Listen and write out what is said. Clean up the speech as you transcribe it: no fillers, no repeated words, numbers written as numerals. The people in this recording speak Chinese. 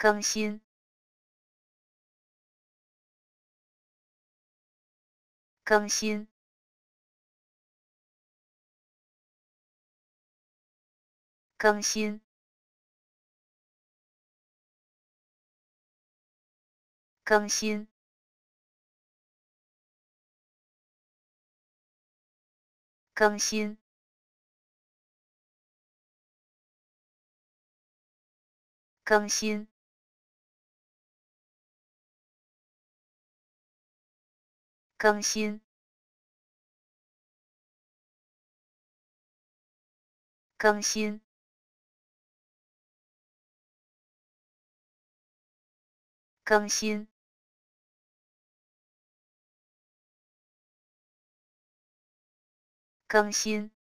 更新更新更新更新更新更新更新更新更新更新